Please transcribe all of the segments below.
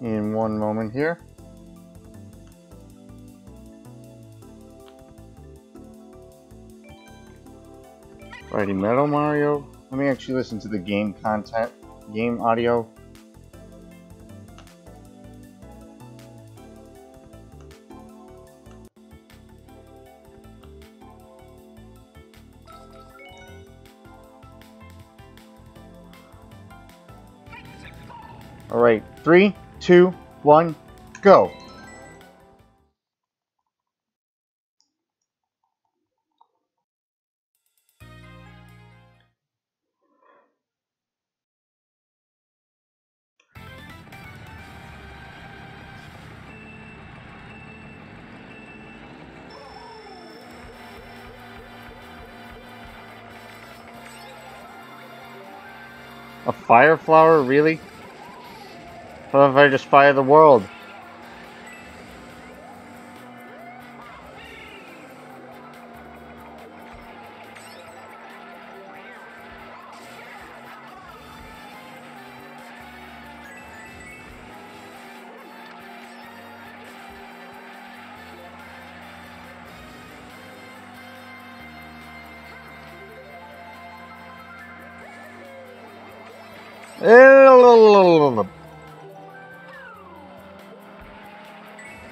in one moment here. Alrighty, Metal Mario. Let me actually listen to the game audio. Alright, 3, 2, 1, go! A fire flower, really? What if I just fire the world?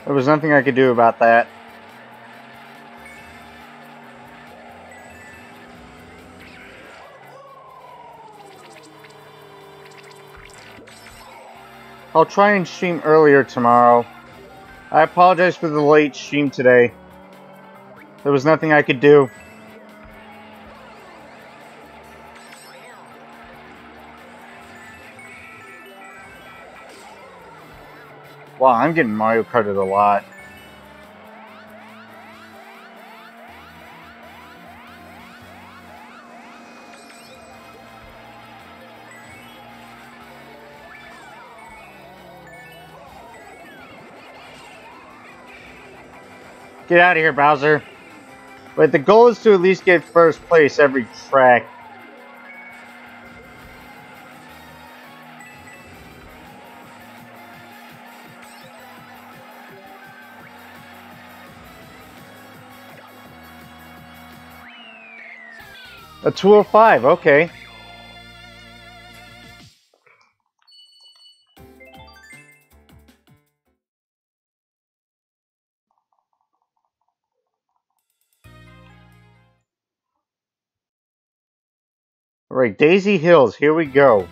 There was nothing I could do about that. I'll try and stream earlier tomorrow. I apologize for the late stream today. There was nothing I could do. Wow, I'm getting Mario Karted a lot. Get out of here, Bowser. But the goal is to at least get first place every track. A 205, okay. Alright, Daisy Hills, here we go.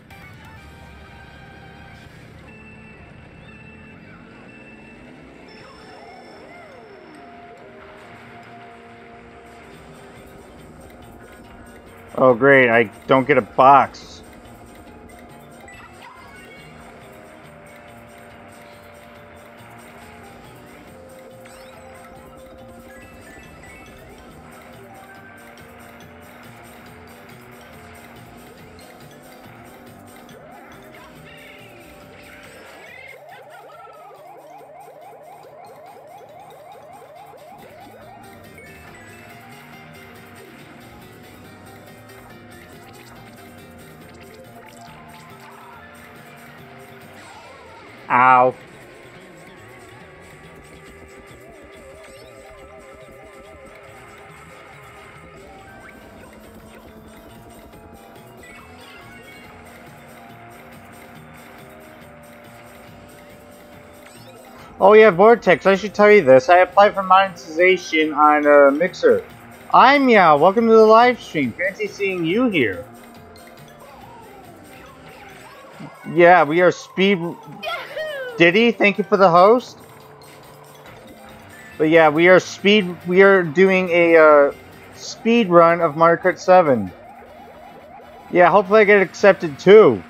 Oh great, I don't get a box. Ow. Oh yeah, Vortex, I should tell you this. I applied for monetization on Mixer. I'm Yao, welcome to the live stream. Fancy seeing you here. Yeah, we are speed... Diddy, thank you for the host. But yeah, we are doing a speed run of Mario Kart 7. Yeah, hopefully I get accepted too.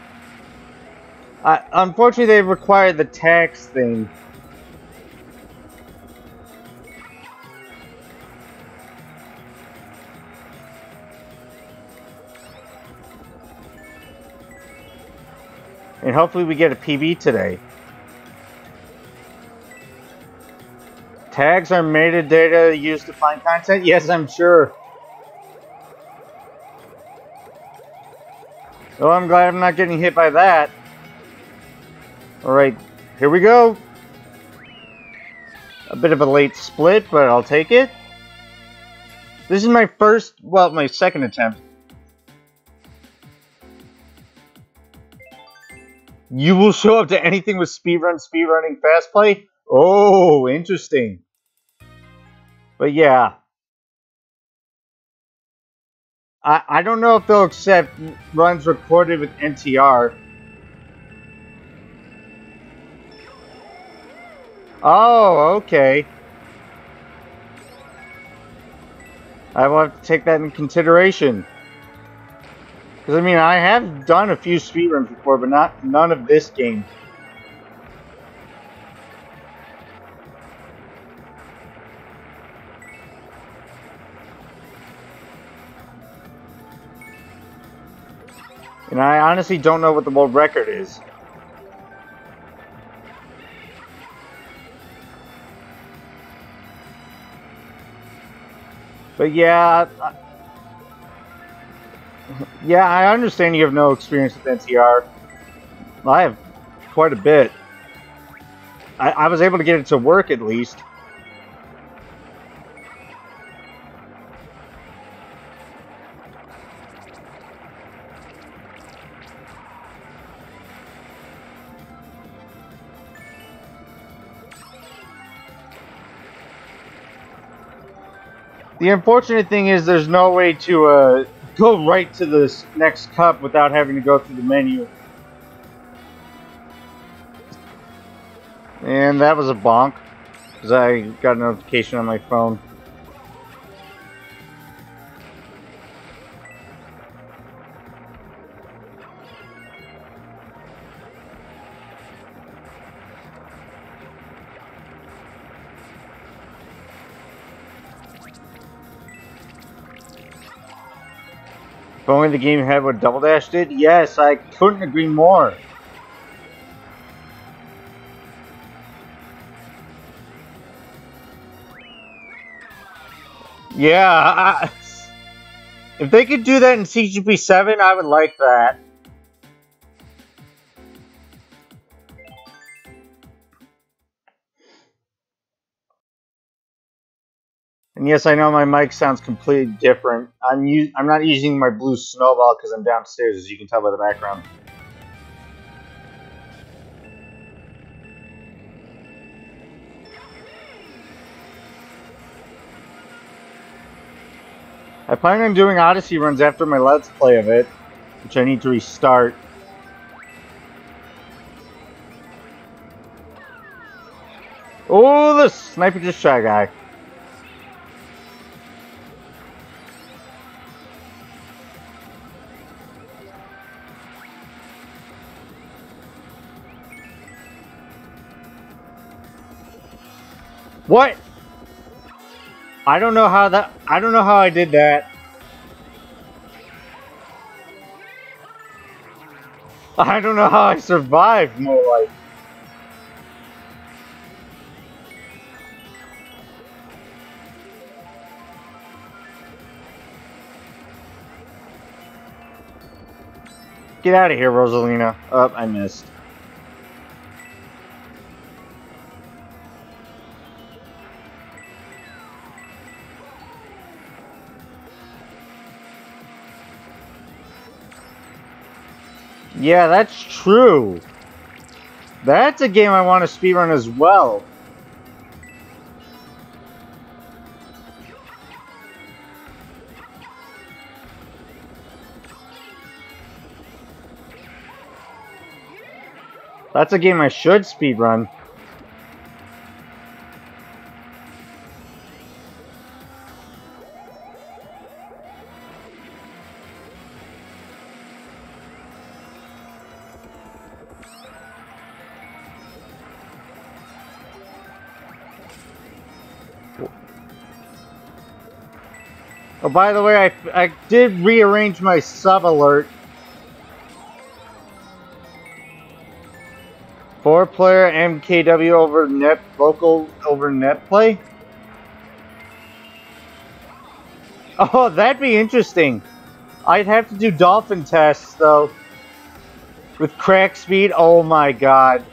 Unfortunately, they require the tax thing. And hopefully we get a PB today. Tags are metadata used to find content? Yes, I'm sure. Well, I'm glad I'm not getting hit by that. Alright, Here we go. A bit of a late split, but I'll take it. This is my first, well, my second attempt. You will show up to anything with speedrunning, fast play? Oh, interesting. But yeah. I don't know if they'll accept runs recorded with NTR. Oh, okay. I will have to take that into consideration. Because, I mean, I have done a few speedruns before, but none of this game. And I honestly don't know what the world record is. But yeah, I understand you have no experience with NTR. I have quite a bit. I was able to get it to work at least. The unfortunate thing is there's no way to go right to this next cup without having to go through the menu. And that was a bonk, because I got a notification on my phone. If only the game had what Double Dash did? Yes, I couldn't agree more. Yeah, if they could do that in CGP 7, I would like that. And yes, I know my mic sounds completely different. I'm not using my blue snowball because I'm downstairs, as you can tell by the background. I plan on doing Odyssey runs after my Let's Play of it, which I need to restart. Oh, the sniper just shy guy. What? I don't know how I did that. I don't know how I survived, more like. Get out of here, Rosalina. Oh, I missed. Yeah, that's true. That's a game I want to speedrun as well. That's a game I should speedrun. Oh, by the way, I did rearrange my sub alert. 4-player MKW over net, local over net play. Oh, that'd be interesting. I'd have to do dolphin tests, though. With crack speed, oh my god.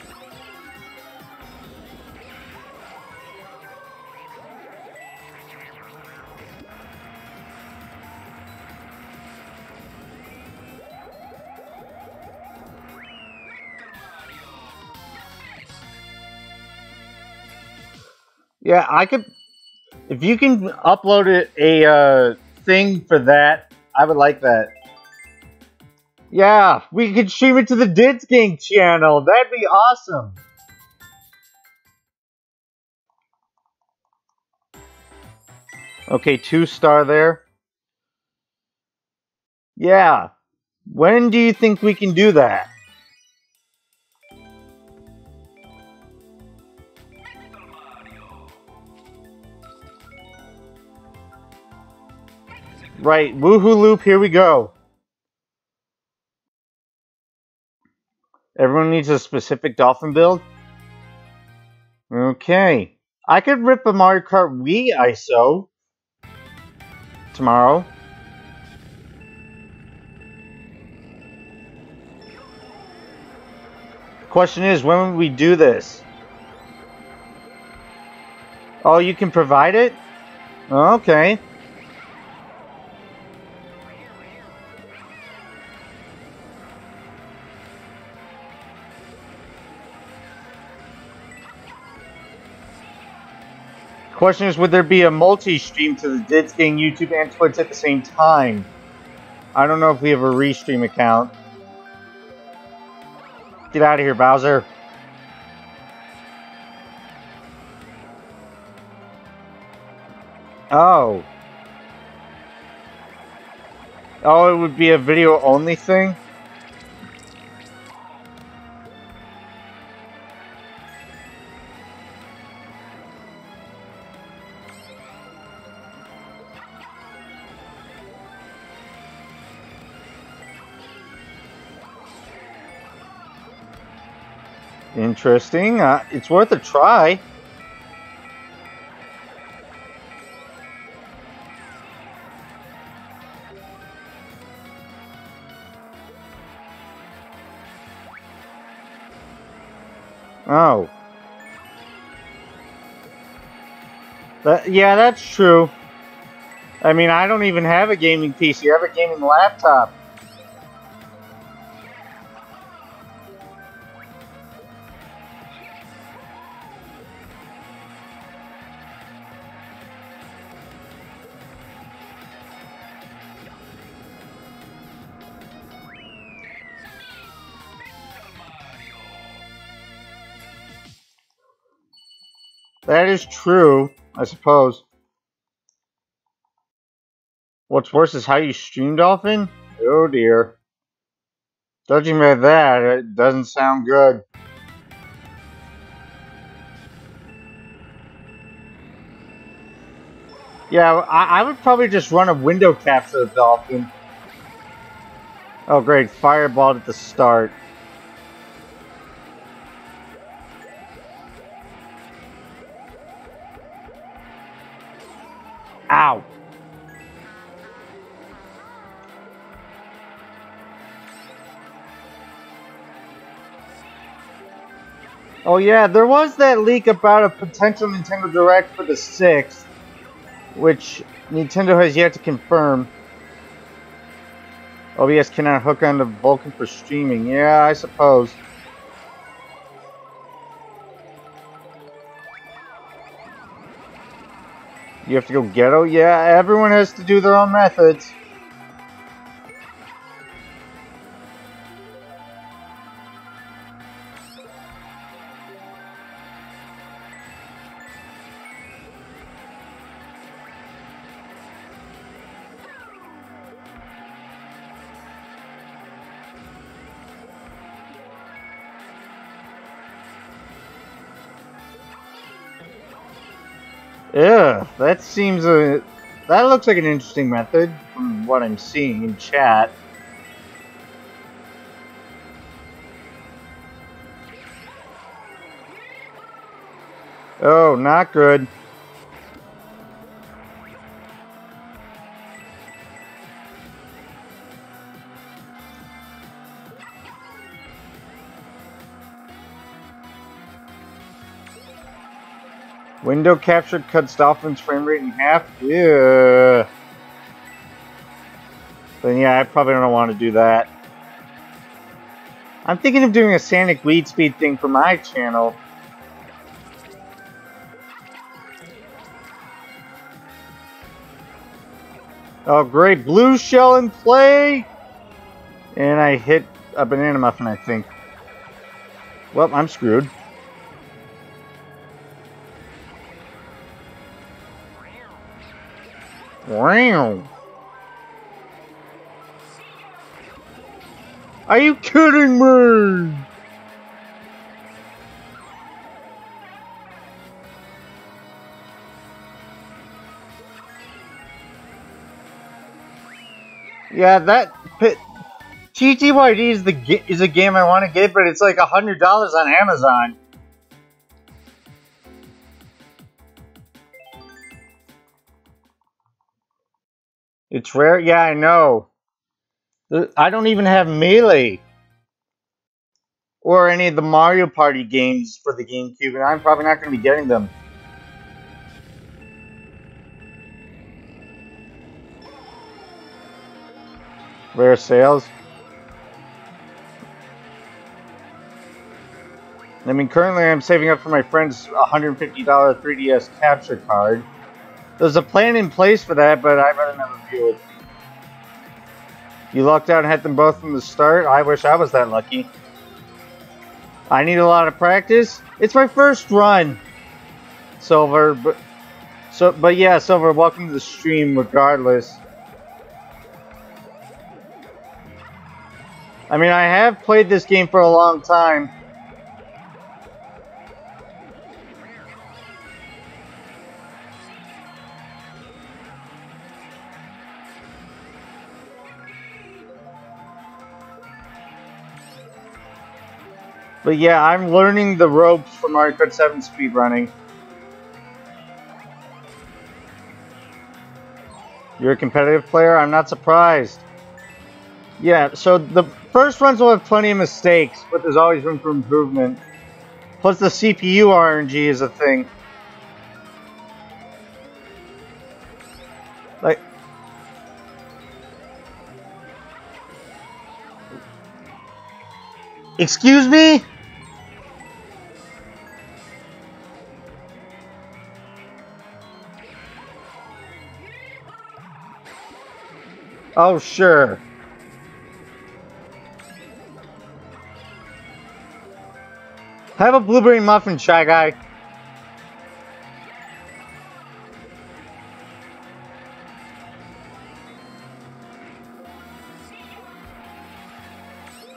Yeah, I could. If you can upload it, a thing for that, I would like that. Yeah, we could stream it to the Ditz King channel. That'd be awesome. Okay, 2-star there. Yeah. When do you think we can do that? Right, woohoo loop, here we go. Everyone needs a specific dolphin build? Okay. I could rip a Mario Kart Wii ISO tomorrow. The question is, when would we do this? Oh, you can provide it? Okay. Question is, would there be a multi-stream to the Ditz King YouTube and Twitch at the same time? I don't know if we have a restream account. Get out of here, Bowser. Oh. Oh, it would be a video-only thing? Interesting. It's worth a try. Oh. Yeah, that's true. I mean, I don't even have a gaming PC. I have a gaming laptop. That is true, I suppose. What's worse is how you stream dolphin? Oh dear. Judging by that, it doesn't sound good. Yeah, I would probably just run a window capture of dolphin. Oh great, fireballed at the start. Ow. Oh yeah, there was that leak about a potential Nintendo Direct for the 6th, which Nintendo has yet to confirm. OBS cannot hook onto Vulkan for streaming. Yeah, I suppose. You have to go ghetto? Yeah, everyone has to do their own methods. Yeah, that seems that looks like an interesting method from what I'm seeing in chat. Oh, not good. Window capture cuts Dolphin's frame rate in half? Yeah. Then yeah, I probably don't want to do that. I'm thinking of doing a Sanic Weed Speed thing for my channel. Oh, great. Blue shell in play. And I hit a banana muffin, I think. Well, I'm screwed. Wow. Are you kidding me? Yeah, that TTYD is a game I want to get, but it's like $100 on Amazon. It's rare. Yeah, I know. I don't even have Melee or any of the Mario Party games for the GameCube, and I'm probably not going to be getting them. Rare sales. I mean, currently I'm saving up for my friend's $150 3DS capture card. There's a plan in place for that, but I better never view it. You lucked out and had them both from the start? I wish I was that lucky. I need a lot of practice. It's my first run, Silver. But yeah, Silver, welcome to the stream regardless. I mean, I have played this game for a long time. But yeah, I'm learning the ropes for Mario Kart 7 speedrunning. You're a competitive player? I'm not surprised. Yeah, so the first runs will have plenty of mistakes, but there's always room for improvement. Plus the CPU RNG is a thing. Like... Excuse me? Oh, sure. Have a blueberry muffin, Shy Guy.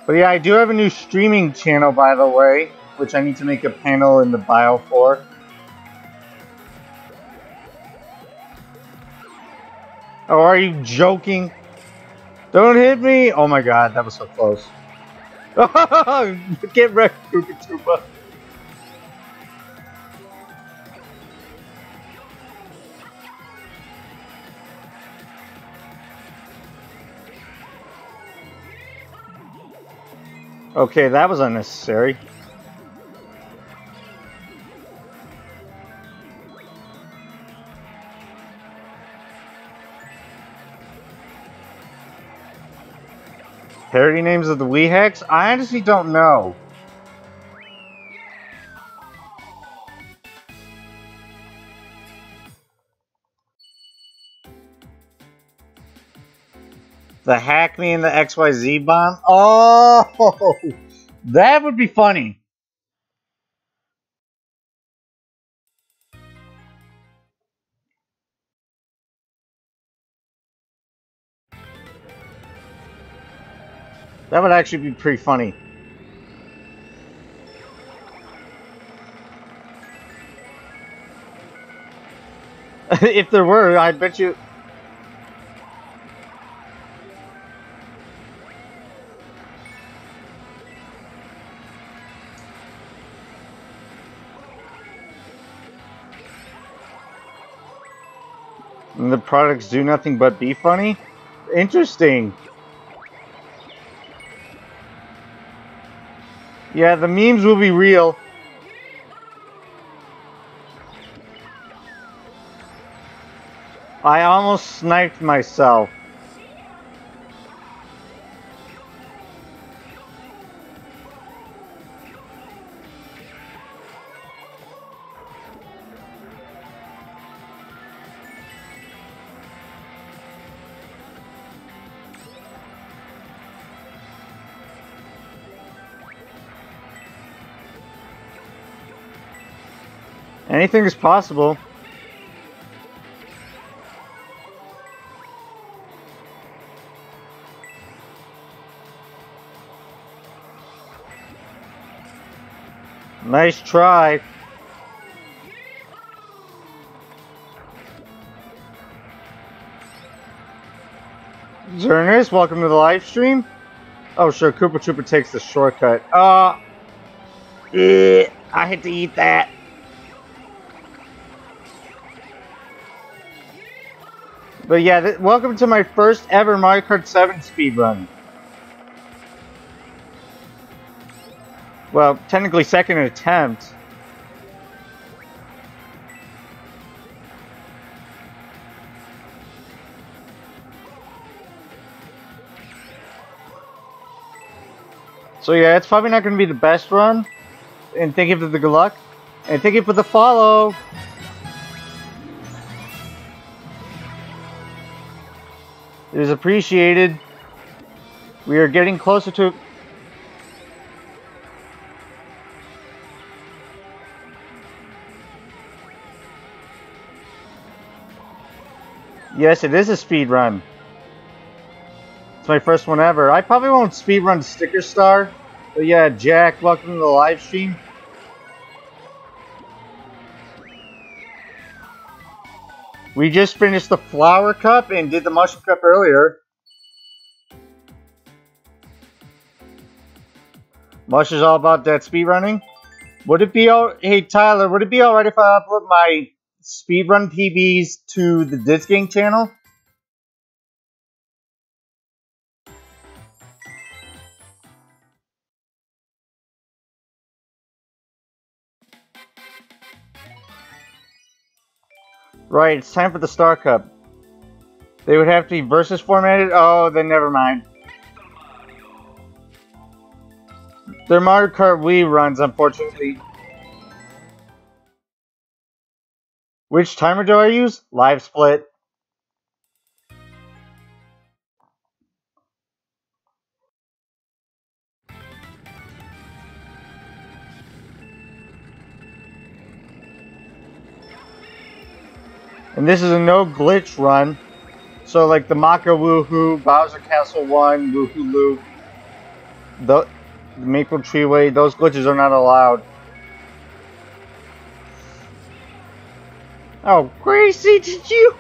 But yeah, I do have a new streaming channel, by the way, which I need to make a panel in the bio for. Oh, are you joking? Don't hit me! Oh my god, that was so close. Oh, get wrecked, Kookatuba. Okay, that was unnecessary. Parody names of the Wii hacks? I honestly don't know. The Hackney and the XYZ bomb? Oh! That would be funny. That would actually be pretty funny. If there were, I bet you... And the products do nothing but be funny? Interesting. Yeah, the memes will be real. I almost sniped myself. Anything is possible. Nice try. Zerners, welcome to the live stream. Oh, sure, Koopa Troopa takes the shortcut. I had to eat that. But yeah, welcome to my first ever Mario Kart 7 speedrun. Well, technically second attempt. So yeah, it's probably not going to be the best run. And thank you for the good luck. And thank you for the follow. It is appreciated. We are getting closer to... Yes, it is a speed run. It's my first one ever. I probably won't speed run Sticker Star. But yeah, Jack, welcome to the live stream. We just finished the Flower Cup and did the Mushroom Cup earlier. Mush is all about that speed running. Would it be all? Hey Tyler, would it be alright if I upload my speedrun PBs to the Ditz King channel? Right, it's time for the Star Cup. They would have to be versus formatted? Oh, then never mind. They're Mario Kart Wii runs, unfortunately. Which timer do I use? Live split. And this is a no glitch run. So like the Maka Woohoo, Bowser Castle 1, Woohoo Loop, the Maple Treeway, those glitches are not allowed. Oh, Gracie, did you?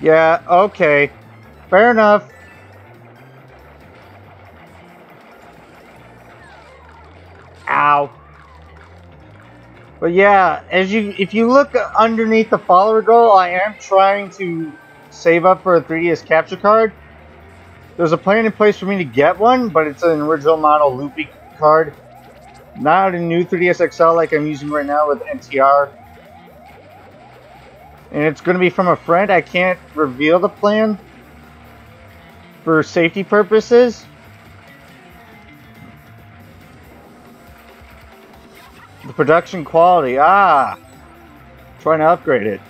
Yeah, okay. Fair enough. Ow. But yeah, if you look underneath the follower goal, I am trying to save up for a 3DS capture card. There's a plan in place for me to get one, but it's an original model Loopy card. Not a new 3DS XL like I'm using right now with NTR. And it's going to be from a friend. I can't reveal the plan for safety purposes. The production quality. Ah! Trying to upgrade it.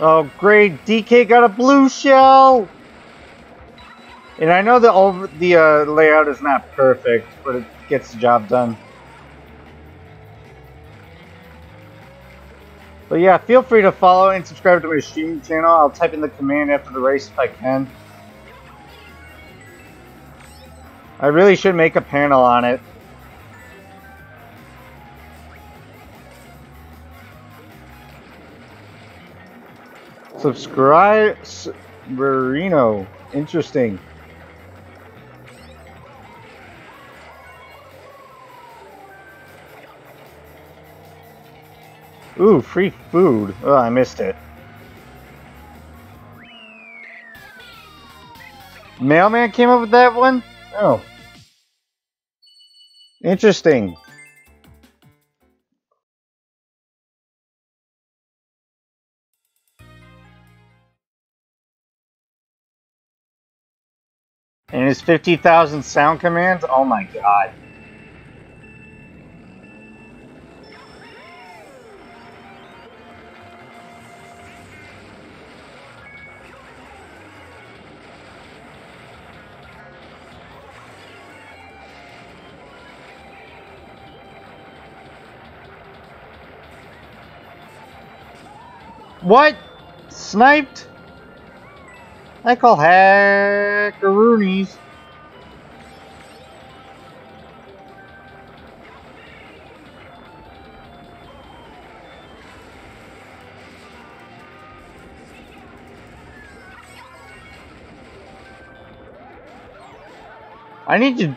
Oh, great. DK got a blue shell! And I know the layout is not perfect, but it gets the job done. But yeah, feel free to follow and subscribe to my streaming channel. I'll type in the command after the race if I can. I really should make a panel on it. Subscribe, Verino. Interesting. Ooh, free food. Oh, I missed it. Mailman came up with that one? Oh. Interesting. And his 50,000 sound commands? Oh my god. What? Sniped? I call hackaroonies. I need to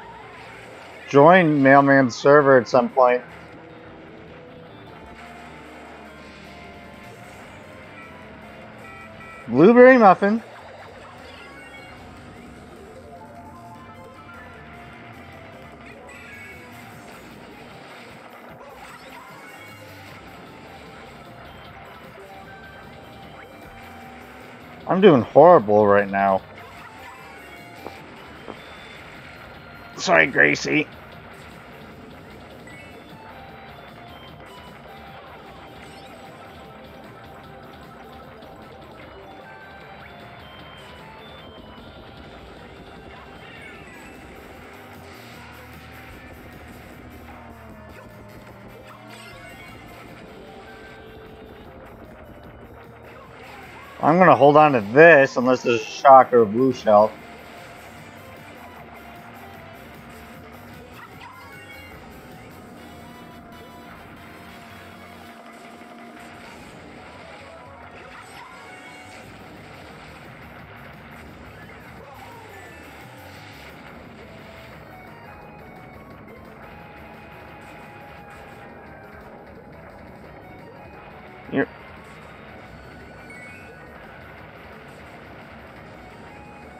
join Mailman's server at some point. Blueberry muffin. I'm doing horrible right now. Sorry, Gracie. I'm gonna hold on to this unless there's a shock or a blue shell.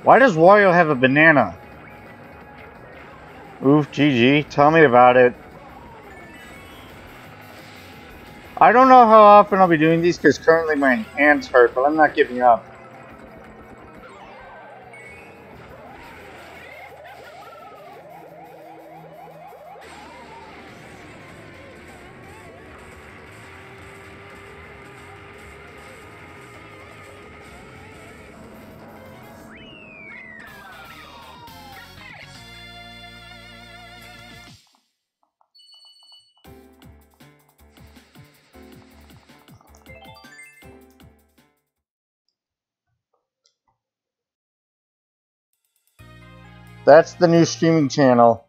Why does Wario have a banana? Oof, GG. Tell me about it. I don't know how often I'll be doing these because currently my hands hurt, but I'm not giving up. That's the new streaming channel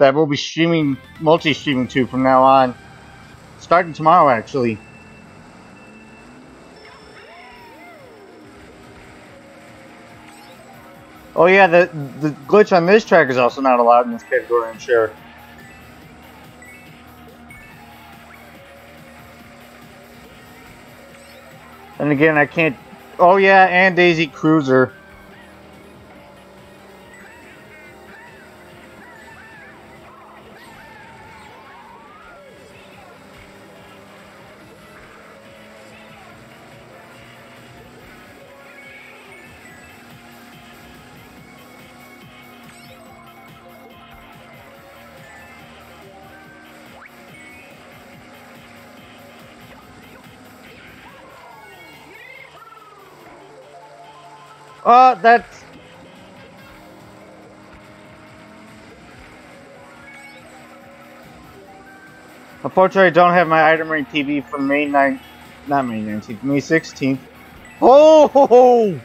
that we'll be streaming, multi-streaming to from now on. Starting tomorrow, actually. Oh yeah, the glitch on this track is also not allowed in this category, I'm sure. And again, I can't... Oh yeah, and Daisy Cruiser. Oh, that's... Unfortunately, I don't have my item ring PB from May 9th. Not May 19th, May 16th. Oh! Ho, ho.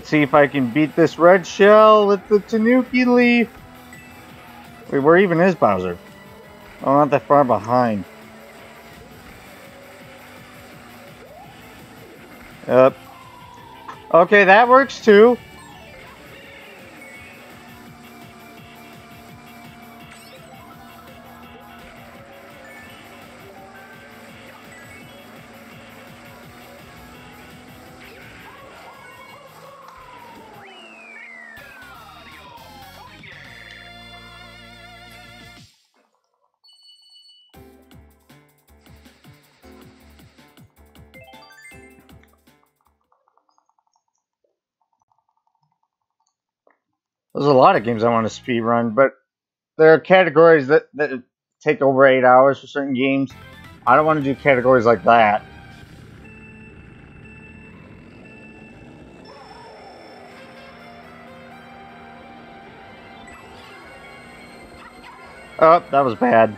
Let's see if I can beat this red shell with the Tanuki leaf. Wait, where even is Bowser? Oh, not that far behind. Yep. Okay, that works too. There's a lot of games I want to speedrun, but there are categories that take over 8 hours for certain games. I don't want to do categories like that. Oh, that was bad.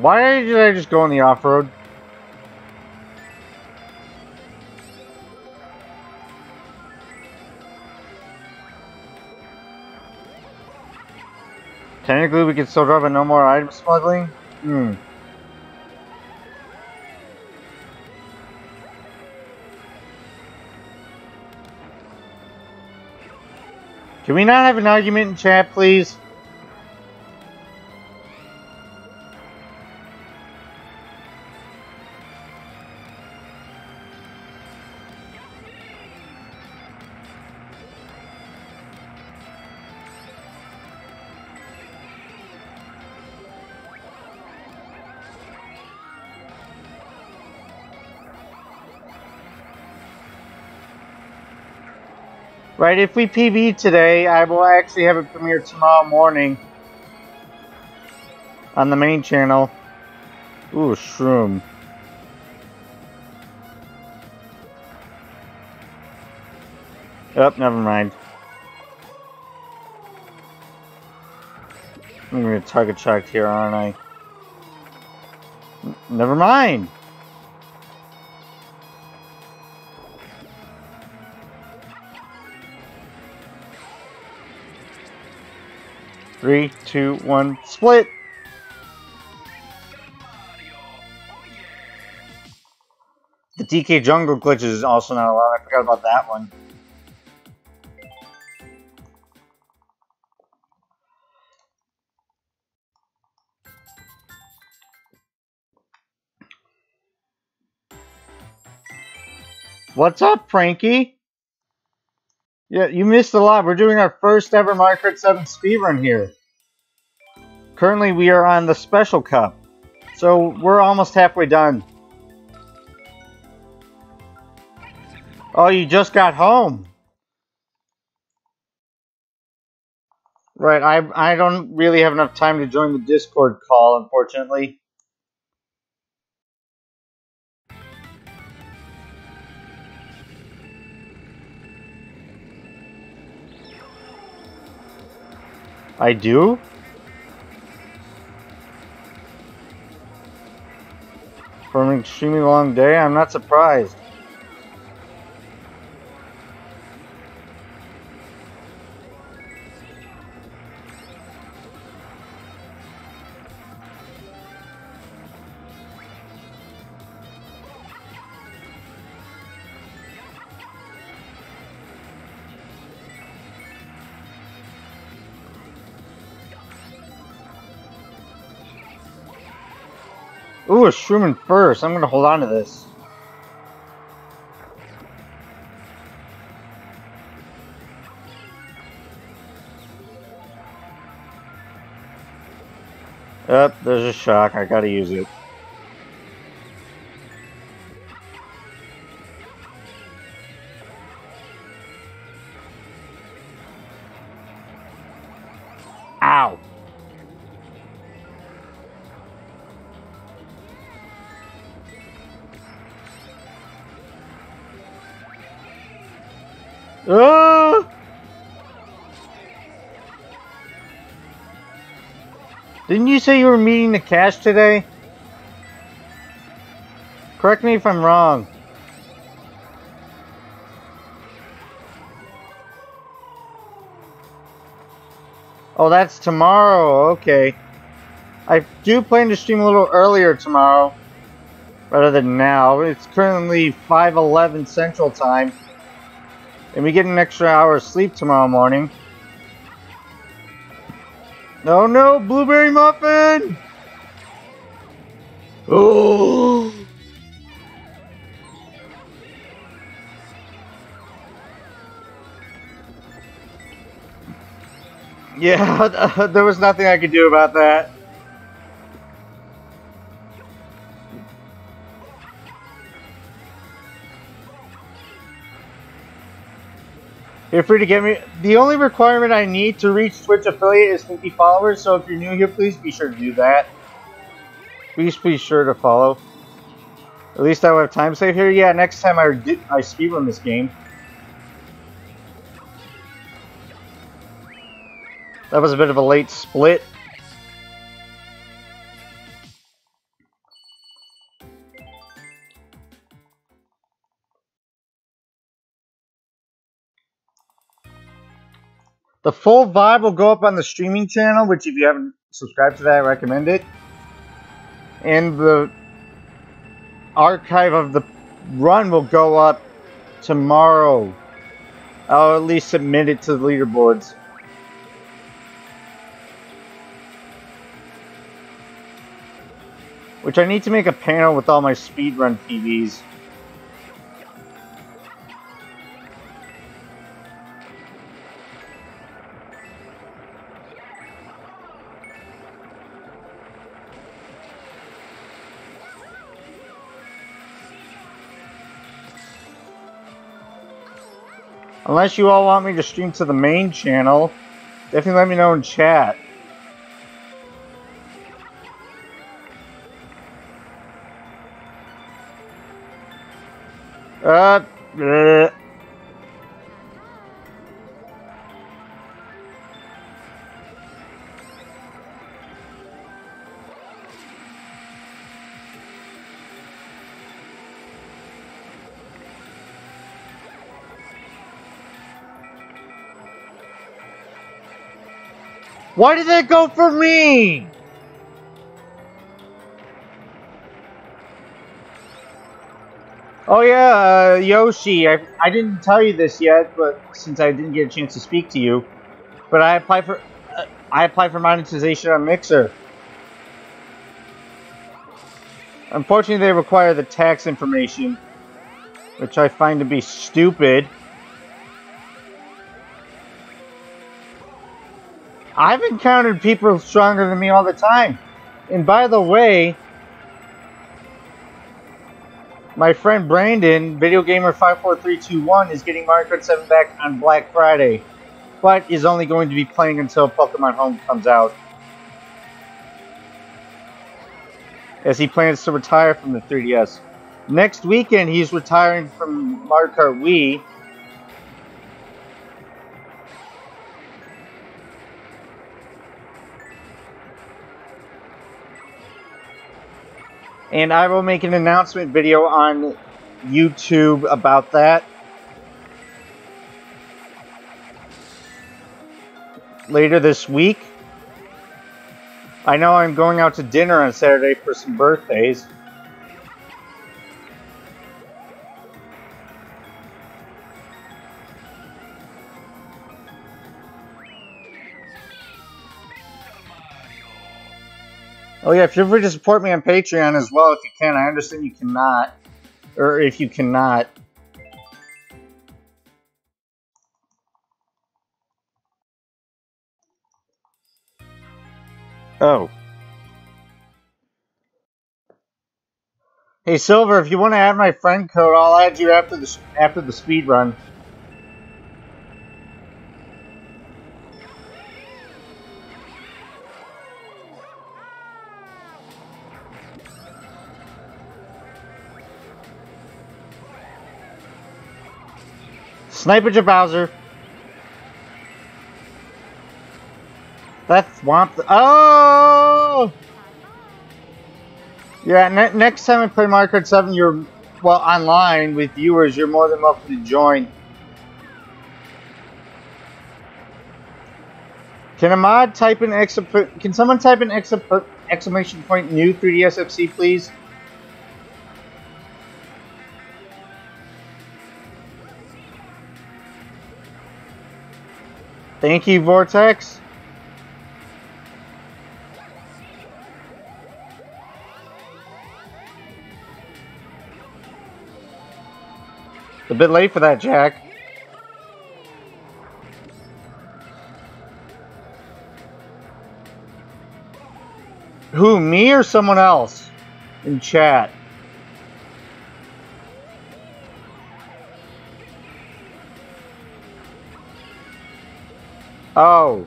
Why did I just go on the off-road? Technically, we can still drive, but no more item smuggling? Can we not have an argument in chat, please? Right, if we PB today, I will actually have it premiere tomorrow morning on the main channel. Ooh, shroom. Oh, never mind. I'm gonna target shocked here, aren't I? Never mind. Three, two, one, split! The DK jungle glitch is also not allowed. I forgot about that one. What's up, Frankie? Yeah, you missed a lot. We're doing our first ever Mario Kart 7 speedrun here. Currently, we are on the Special Cup. So, we're almost halfway done. Oh, you just got home. Right, I don't really have enough time to join the Discord call, unfortunately. I do? For an extremely long day, I'm not surprised. Ooh, a shroom in first. I'm gonna hold on to this. Up, there's a shock. I gotta use it. Ow. Didn't you say you were meeting the cash today? Correct me if I'm wrong. Oh, that's tomorrow. Okay. I do plan to stream a little earlier tomorrow rather than now. It's currently 5:11 Central Time. And we get an extra hour of sleep tomorrow morning. No, no, blueberry muffin! Oh! Yeah, there was nothing I could do about that. You're free to get me. The only requirement I need to reach Twitch affiliate is 50 followers, so if you're new here, please be sure to do that. Please be sure to follow. At least I will have time save here. Yeah, next time I speedrun this game. That was a bit of a late split. The full vibe will go up on the streaming channel, which if you haven't subscribed to that, I recommend it. And the archive of the run will go up tomorrow. I'll at least submit it to the leaderboards. Which I need to make a panel with all my speedrun PBs. Unless you all want me to stream to the main channel, definitely let me know in chat. Why did that go for me? Oh yeah, Yoshi, I didn't tell you this yet, but since I didn't get a chance to speak to you, but I applied for monetization on Mixer. Unfortunately, they require the tax information, which I find to be stupid. I've encountered people stronger than me all the time. And by the way, my friend Brandon, Video Gamer 54321, is getting Mario Kart 7 back on Black Friday, but is only going to be playing until Pokemon Home comes out, as he plans to retire from the 3DS. Next weekend, he's retiring from Mario Kart Wii. And I will make an announcement video on YouTube about that later this week. I know I'm going out to dinner on Saturday for some birthdays. Oh yeah, feel free to support me on Patreon as well if you can. I understand you cannot, or if you cannot. Oh. Hey Silver, if you want to add my friend code, I'll add you after the speed run. Sniper to Bowser. That's Swamp. Oh! Yeah, next time we play Mario Kart 7, you're, well, online with viewers, you're more than welcome to join. Can a mod type in can someone type in exclamation point new 3DSFC, please? Thank you, Vortex. A bit late for that, Jack. Who, me or someone else in chat? Oh.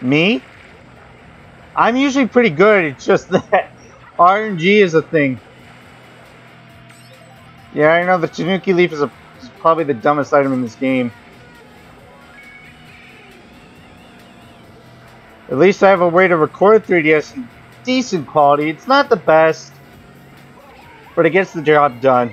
Me? I'm usually pretty good, it's just that RNG is a thing. Yeah, I know the Tanuki Leaf is probably the dumbest item in this game. At least I have a way to record 3DS in decent quality. It's not the best, but it gets the job done.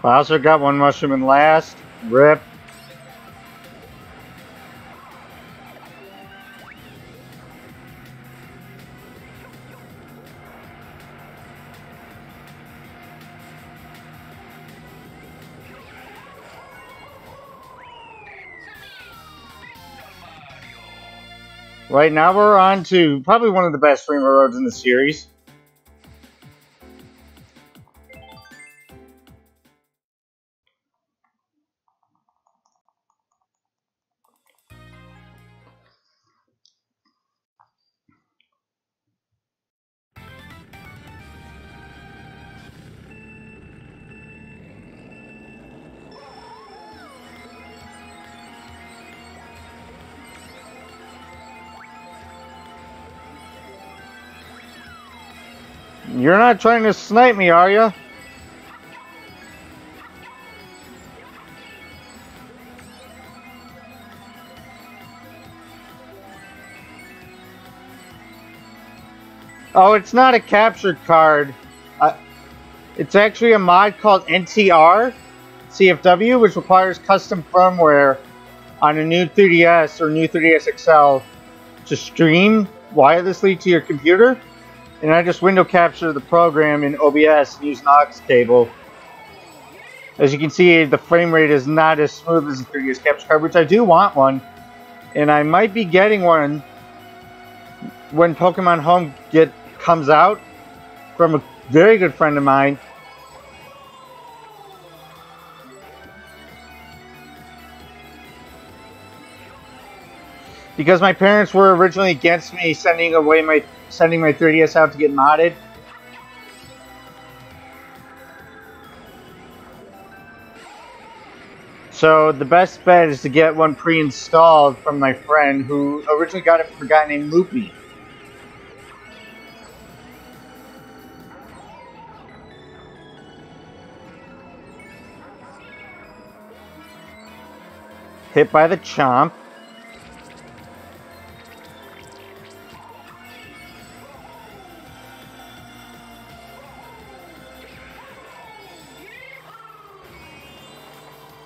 Bowser got one mushroom in last. Rip. Right now we're on to probably one of the best streamer roads in the series. You're not trying to snipe me, are you? Oh, it's not a capture card. It's actually a mod called NTR CFW, which requires custom firmware on a new 3DS or new 3DS XL to stream wirelessly to your computer. And I just window capture the program in OBS and use an aux cable. As you can see, the frame rate is not as smooth as the 3DS capture card, which I do want one. And I might be getting one when Pokemon Home comes out from a very good friend of mine. Because my parents were originally against me sending my 3DS out to get modded. So the best bet is to get one pre-installed from my friend who originally got it for a guy named Loopy. Hit by the chomp.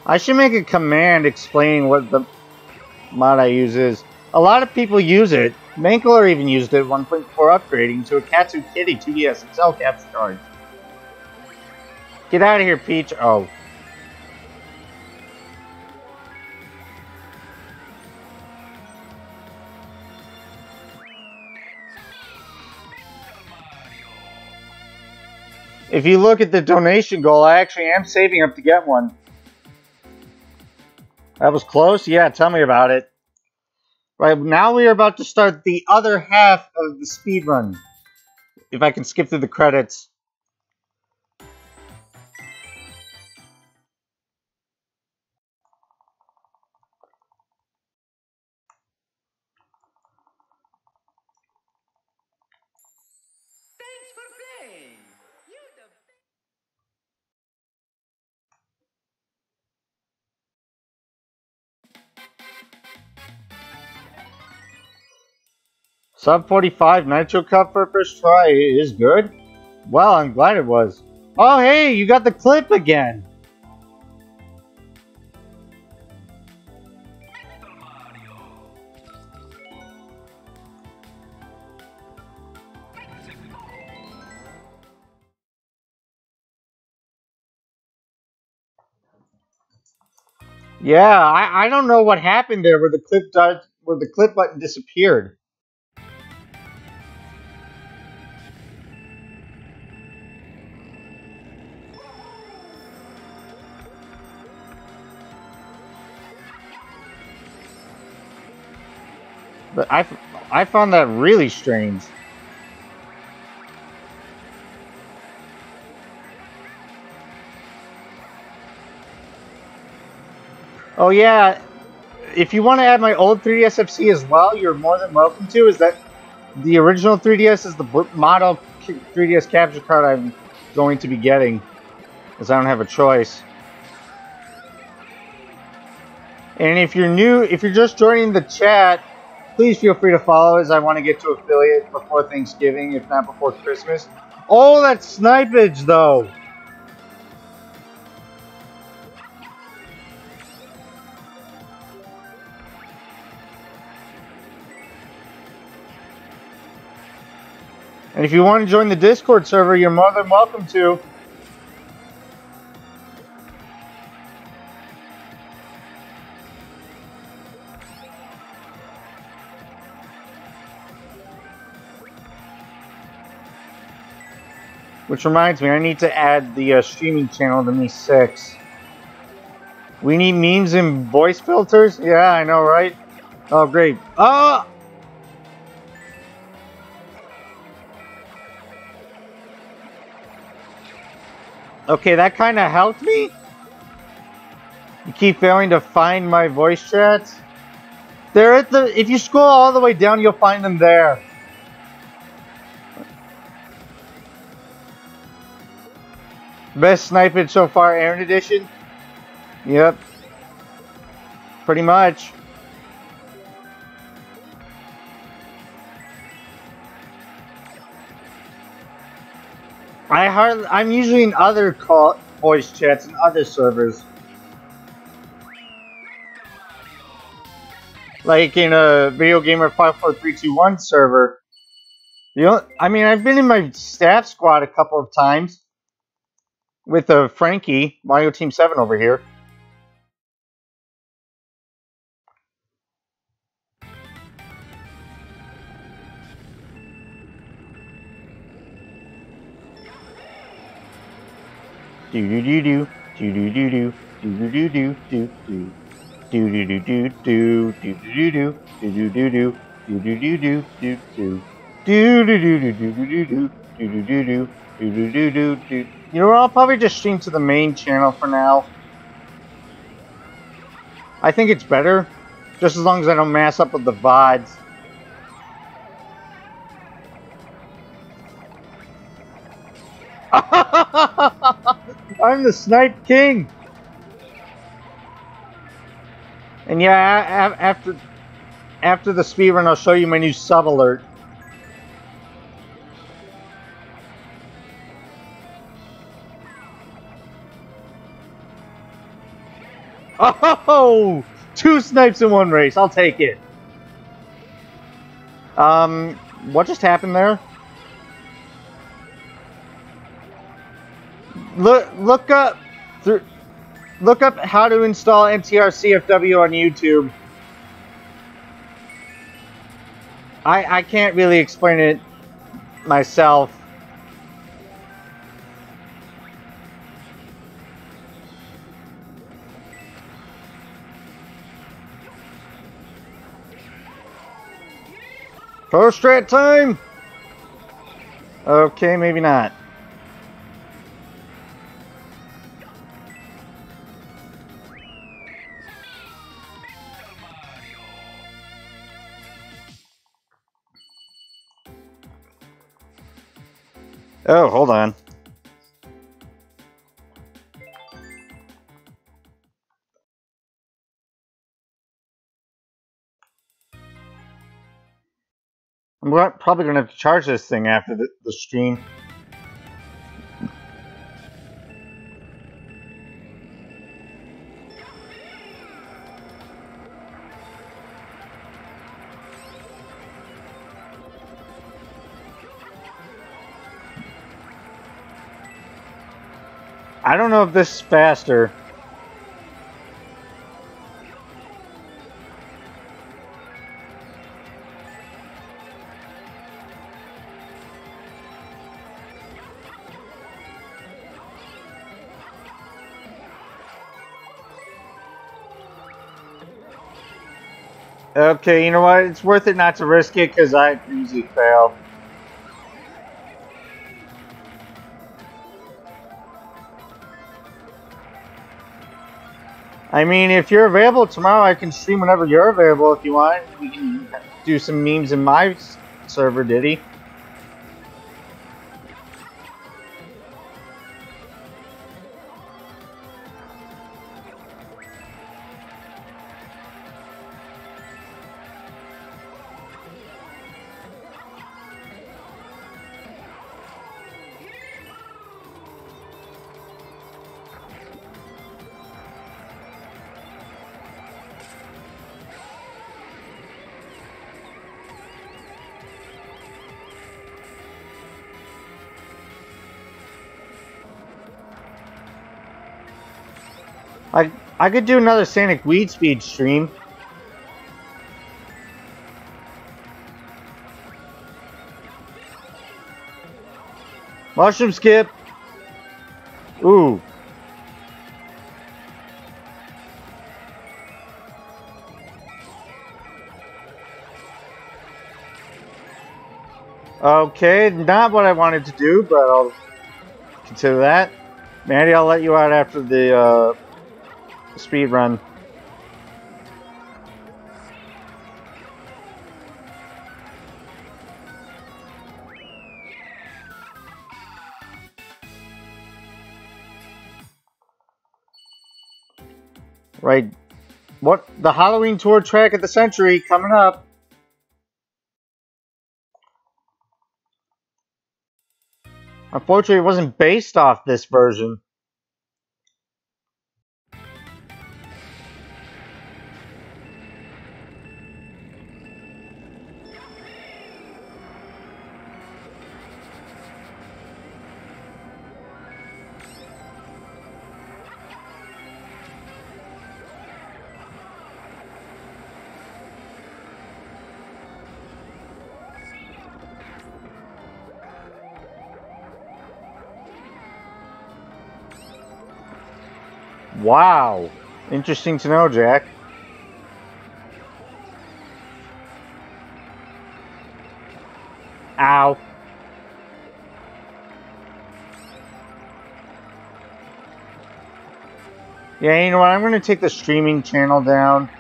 I should make a command explaining what the mod I use is. A lot of people use it. Mankler even used it 1.4 upgrading to a Katsu Kitty 2DS XL capture card. Get out of here, Peach. Oh. If you look at the donation goal, I actually am saving up to get one. That was close? Yeah, tell me about it. Right, now we are about to start the other half of the speedrun. If I can skip through the credits. Sub 45 Nitro Cup for first try is good. Well, I'm glad it was. Oh, hey, you got the clip again. Yeah, I don't know what happened there where the clip button disappeared. But I found that really strange. Oh yeah, if you want to add my old 3DS FC as well, you're more than welcome to. Is that the original 3DS is the model 3DS capture card I'm going to be getting, because I don't have a choice. And if you're new, if you're just joining the chat, please feel free to follow as I want to get to affiliate before Thanksgiving, if not before Christmas. Oh, that snipage, though! And if you want to join the Discord server, you're more than welcome to. Which reminds me, I need to add the streaming channel to Me6. We need memes and voice filters? Yeah, I know, right? Oh, great. Oh! Okay, that kind of helped me? You keep failing to find my voice chats? They're at the... If you scroll all the way down, you'll find them there. Best sniping so far, Aaron Edition? Yep. Pretty much. I'm usually in other voice chats and other servers. Like in a Video Gamer 54321 server. You know, I mean, I've been in my staff squad a couple of times. With Frankie, Mario Team 7 over here. Do do do do do do do do do do do do do do do do do do do do do do do do do do do. You know, I'll probably just stream to the main channel for now. I think it's better, just as long as I don't mess up with the VODs. I'm the Snipe King! And yeah, after the speedrun, I'll show you my new sub alert. Oh, two snipes in one race. I'll take it. What just happened there? Look up how to install NTR CFW on YouTube. I can't really explain it myself. Post strat time? Okay, maybe not. Oh, hold on. I'm probably going to have to charge this thing after the stream. I don't know if this is faster. Okay, you know what? It's worth it not to risk it because I usually fail. I mean, if you're available tomorrow, I can stream whenever you're available if you want. We can do some memes in my server, Diddy. I could do another Sanic Weed Speed stream. Mushroom skip. Ooh. Okay, not what I wanted to do, but I'll consider that. Mandy, I'll let you out after the speed run. Right. What? The Halloween tour track of the century coming up. Unfortunately, it wasn't based off this version. Wow, interesting to know, Jack. Ow. Yeah, you know what? I'm going to take the streaming channel down.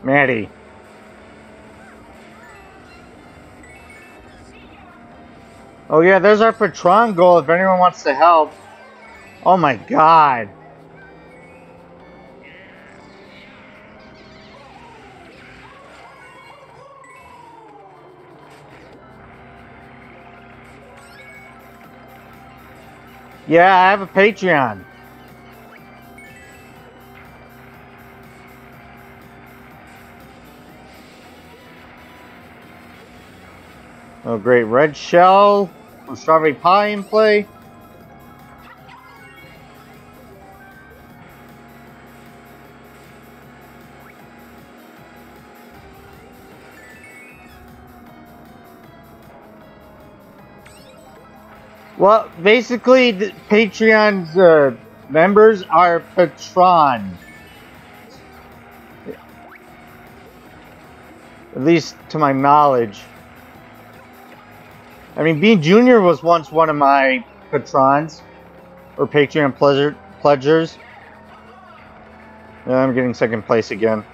Maddie. Oh yeah, there's our Patron goal if anyone wants to help. Oh my god. Yeah, I have a Patreon. Oh great, red shell, strawberry pie in play. Well, basically, the Patreon's members are patrons. At least to my knowledge. I mean, Bean Jr. was once one of my patrons. Or Patreon pledgers. Yeah, I'm getting second place again.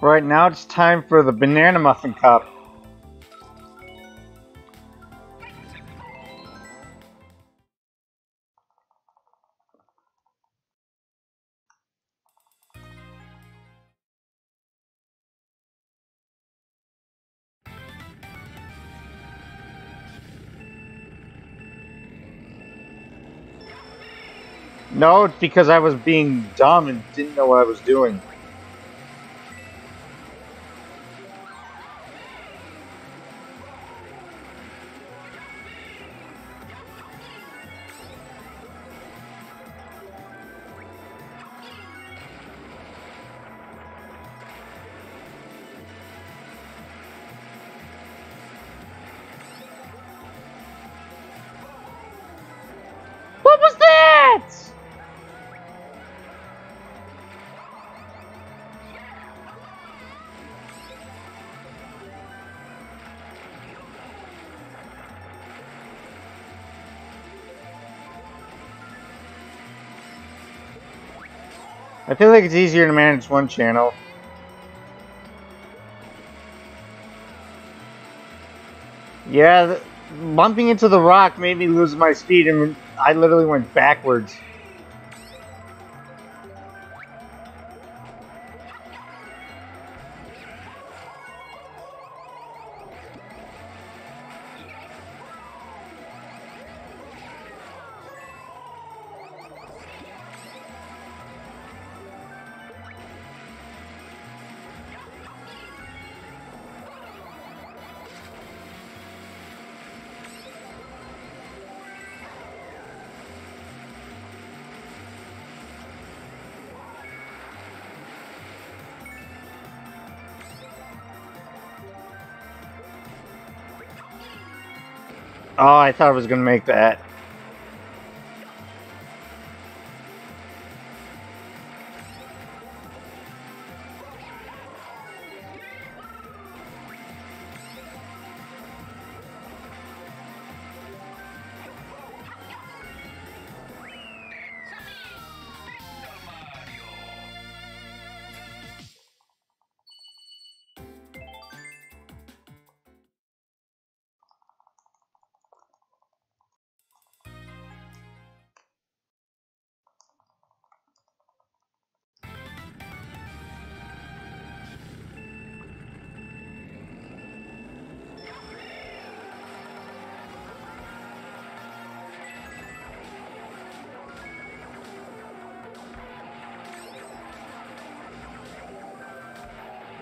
Right now it's time for the Banana Muffin Cup. No, it's because I was being dumb and didn't know what I was doing. I feel like it's easier to manage one channel. Yeah, bumping into the rock made me lose my speed and I literally went backwards. Oh, I thought I was gonna make that.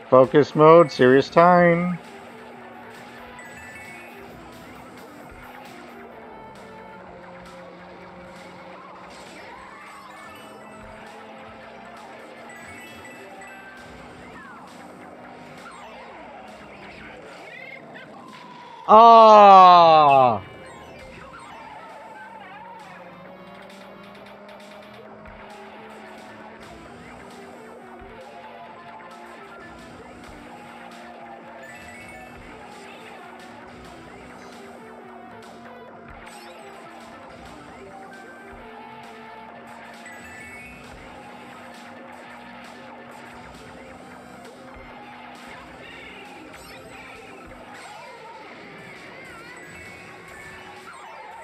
Focus mode, serious time. Ah.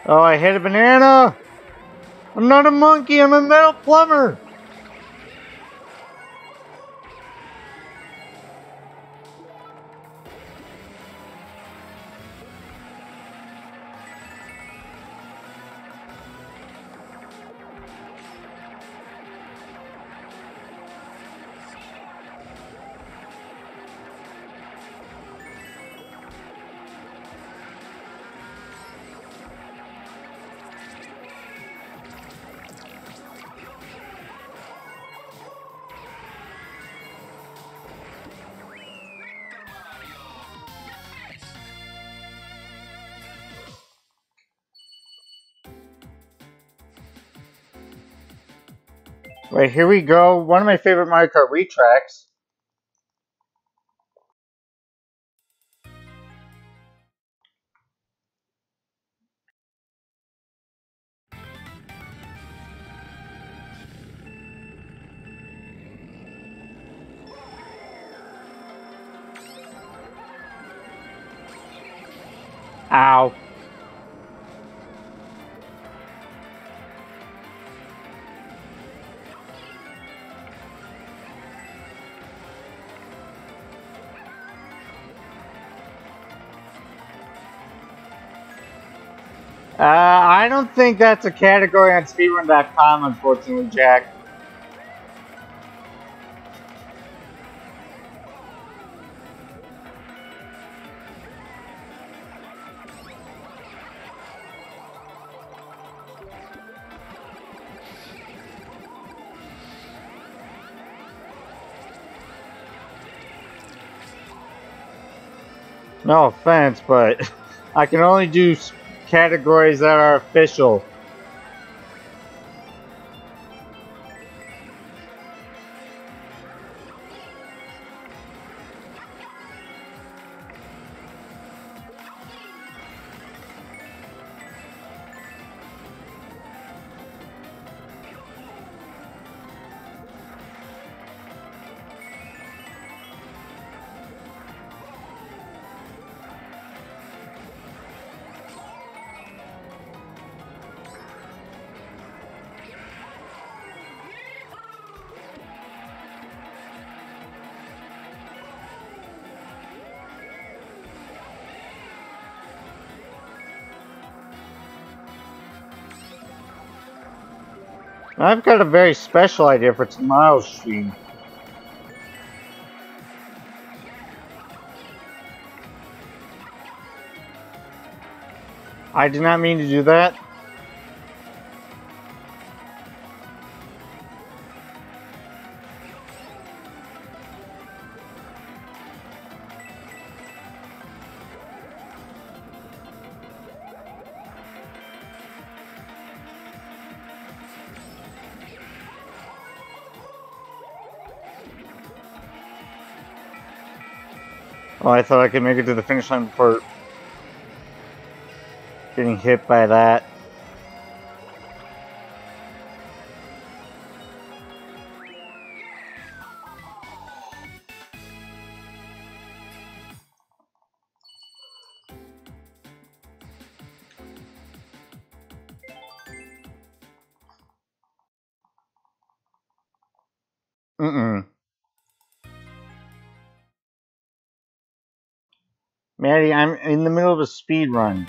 Oh, I hit a banana! I'm not a monkey, I'm a metal plumber! Right, here we go. One of my favorite Mario Kart retracks. Ow. I don't think that's a category on speedrun.com, unfortunately, Jack. No offense, but I can only do categories that are official. I've got a very special idea for tomorrow's stream. I did not mean to do that. Oh, I thought I could make it to the finish line before getting hit by that. Maddie, I'm in the middle of a speed run.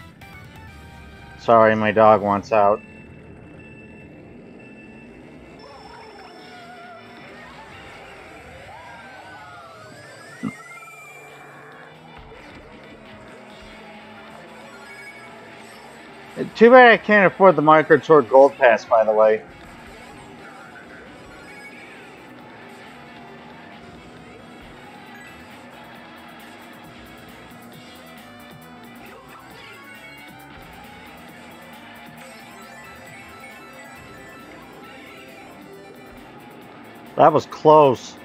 Sorry, my dog wants out. Too bad I can't afford the Mario Kart Tour Gold Pass, by the way. That was close.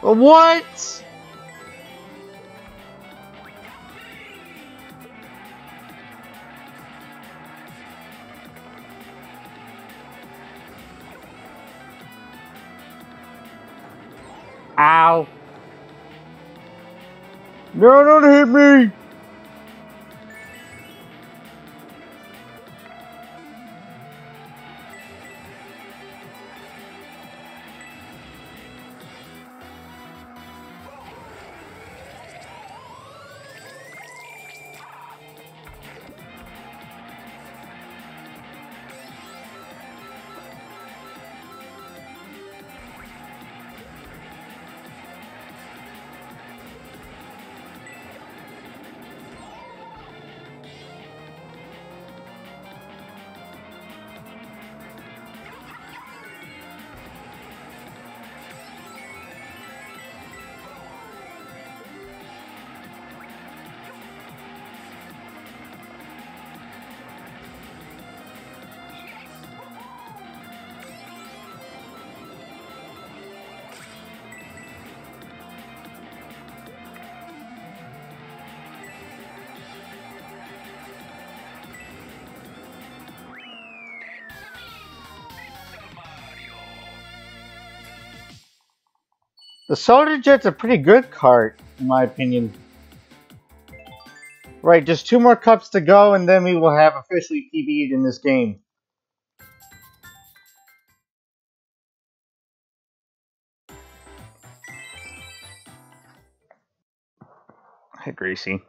What? Ow. No, don't hit me. The Soda Jet's a pretty good cart, in my opinion. Right, just two more cups to go, and then we will have officially PB'd in this game. Hey, Gracie.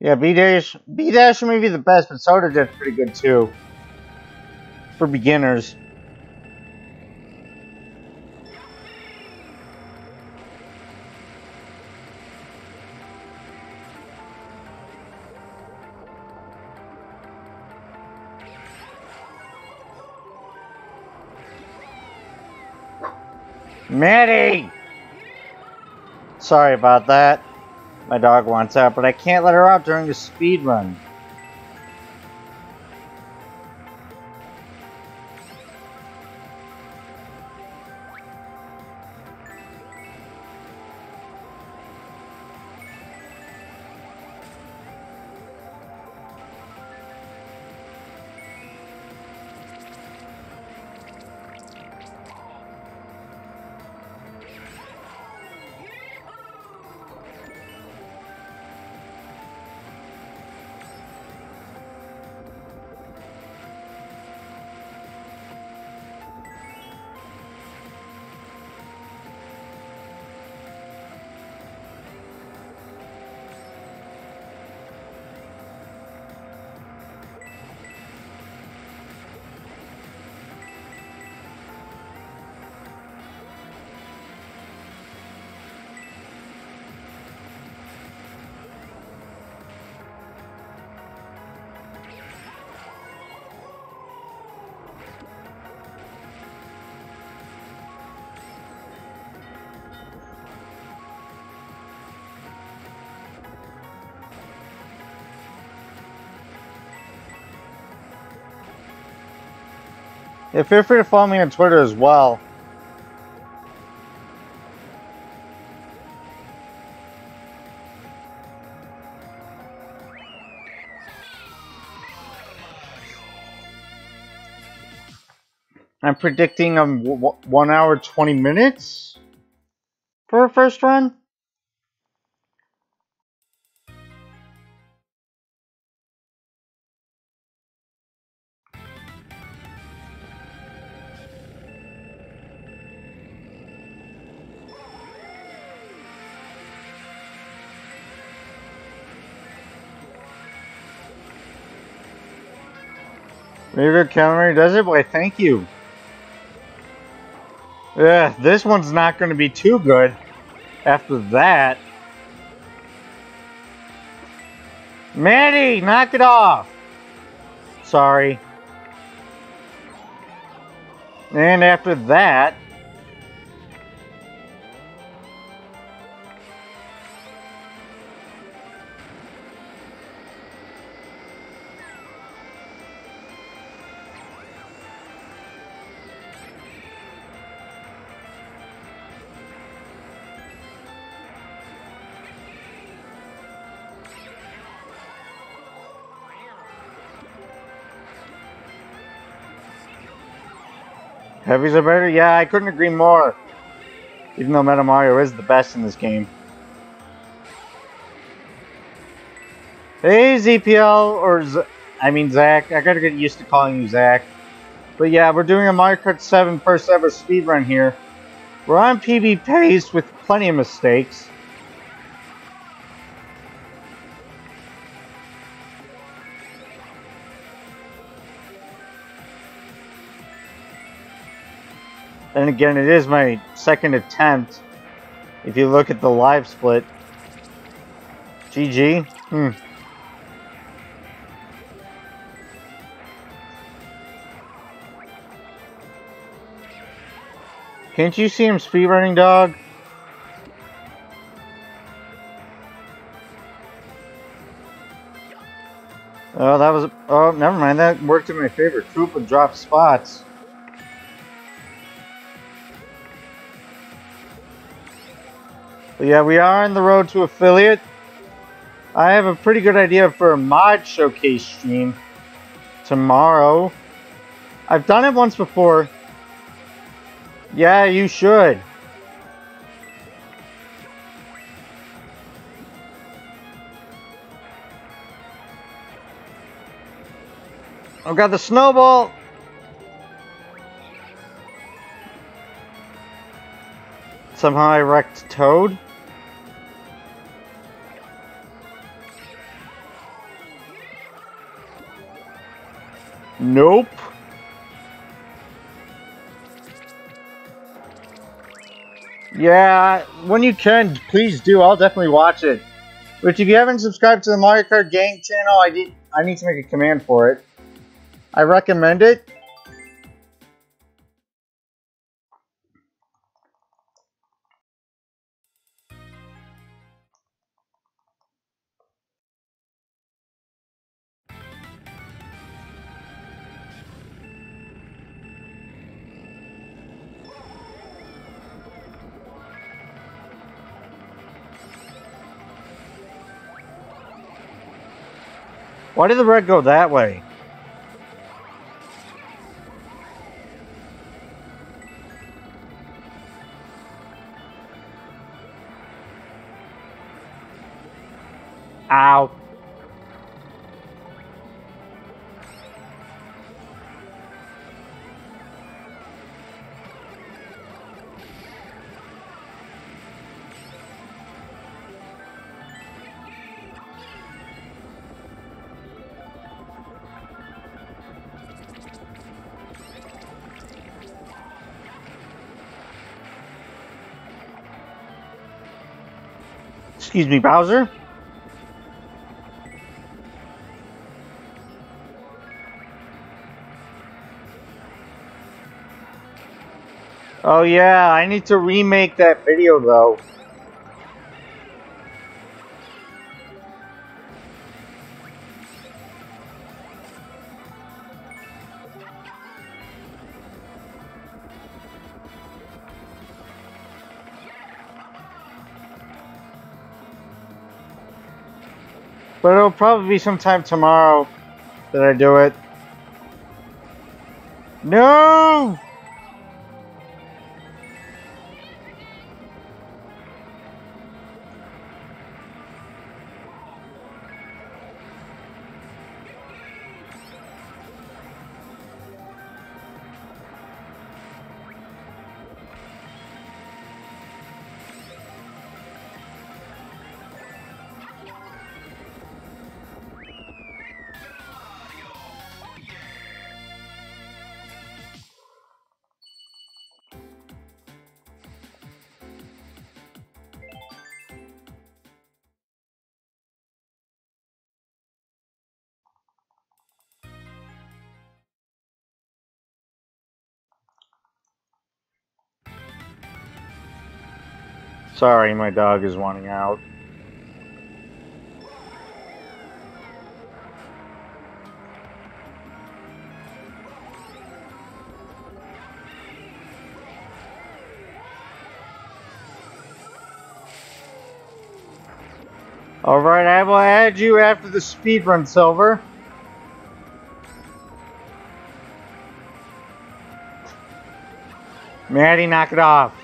Yeah, B-Dash may be the best, but Soda Jet's pretty good too. For beginners. Maddie! Sorry about that. My dog wants out, but I can't let her out during the speed run. Yeah, feel free to follow me on Twitter as well. I'm predicting 1 hour 20 minutes for a first run. Favorite Calamari Desert Boy, thank you. Ugh, this one's not going to be too good after that. Maddie, knock it off. Sorry. And after that... Heavies are better? Yeah, I couldn't agree more. Even though Metal Mario is the best in this game. Hey, ZPL, or Zach. I gotta get used to calling you Zach. But yeah, we're doing a Mario Kart 7 first ever speedrun here. We're on PB pace with plenty of mistakes. And again, it is my second attempt, if you look at the live split. GG. Can't you see him speedrunning, dog? Oh, that was... Oh, never mind. That worked in my favor. Troop and drop spots. But yeah, we are on the road to affiliate. I have a pretty good idea for a mod showcase stream tomorrow. I've done it once before. Yeah, you should. I've got the snowball. Somehow I wrecked Toad. Nope. Yeah, when you can, please do. I'll definitely watch it. But if you haven't subscribed to the Mario Kart Gang channel, I need to make a command for it. I recommend it. Why did the red go that way? Ow. Excuse me, Bowser. Oh yeah, I need to remake that video though. But it'll probably be sometime tomorrow that I do it. No! Sorry, my dog is wanting out. Alright, I will add you after the speedrun, Silver. Maddie, knock it off.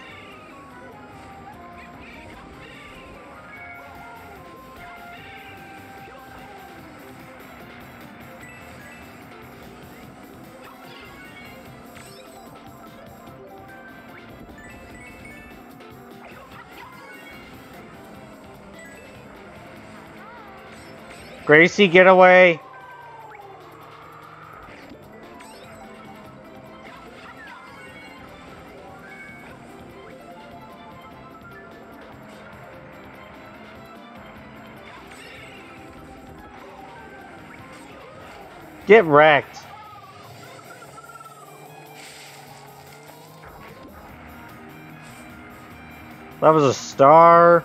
Gracie, get away. Get wrecked. That was a star.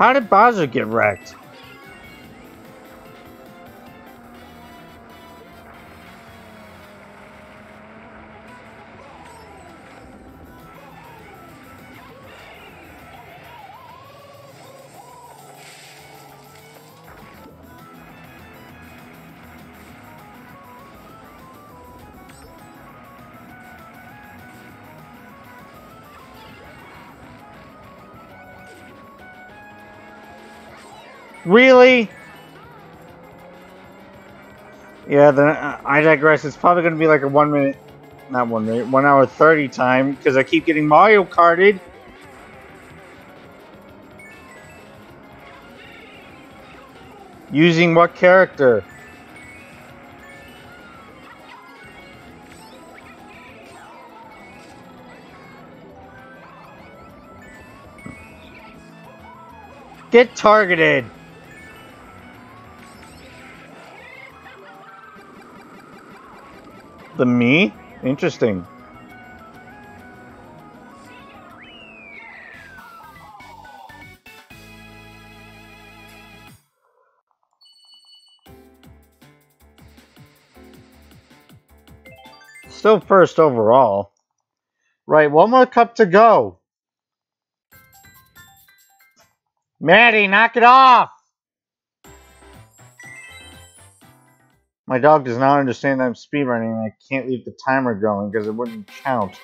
How did Bowser get wrecked? Really? Yeah, then I digress. It's probably going to be like a 1 minute, not 1 minute, 1 hour 30 time because I keep getting Mario Karted. Using what character? Get targeted. The me? Interesting. Still first overall. Right, one more cup to go. Maddie, knock it off! My dog does not understand that I'm speedrunning and I can't leave the timer going because it wouldn't count.